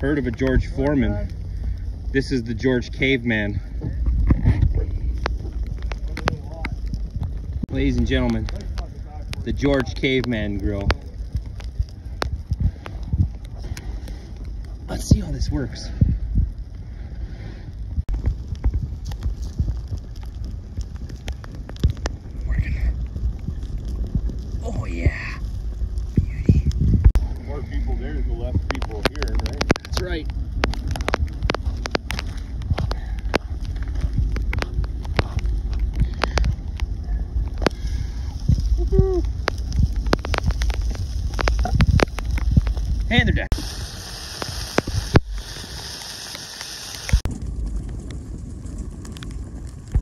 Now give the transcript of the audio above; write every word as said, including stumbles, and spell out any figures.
heard of a George Foreman, this is the George Caveman. Ladies and gentlemen, the George Caveman Grill. Let's see how this works. Oh yeah. Beauty. More people there than the left people here, right? That's right.